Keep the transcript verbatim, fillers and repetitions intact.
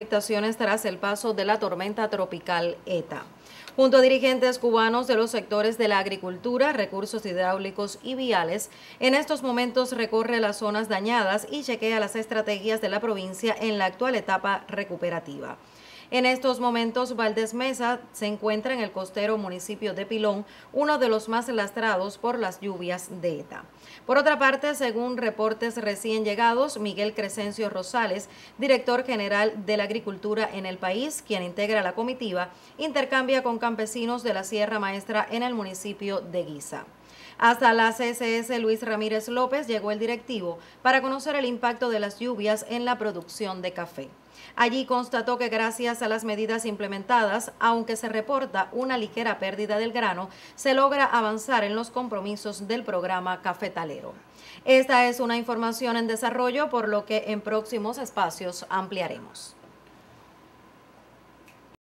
Afectaciones tras el paso de la tormenta tropical Eta. Junto a dirigentes cubanos de los sectores de la agricultura, recursos hidráulicos y viales, en estos momentos recorre las zonas dañadas y chequea las estrategias de la provincia en la actual etapa recuperativa. En estos momentos, Valdés Mesa se encuentra en el costero municipio de Pilón, uno de los más lastrados por las lluvias de Eta. Por otra parte, según reportes recién llegados, Miguel Crescencio Rosales, director general de la Agricultura en el país, quien integra la comitiva, intercambia con campesinos de la Sierra Maestra en el municipio de Guisa. Hasta la C S S Luis Ramírez López llegó el directivo para conocer el impacto de las lluvias en la producción de café. Allí constató que gracias a las medidas implementadas, aunque se reporta una ligera pérdida del grano, se logra avanzar en los compromisos del programa cafetalero. Esta es una información en desarrollo, por lo que en próximos espacios ampliaremos.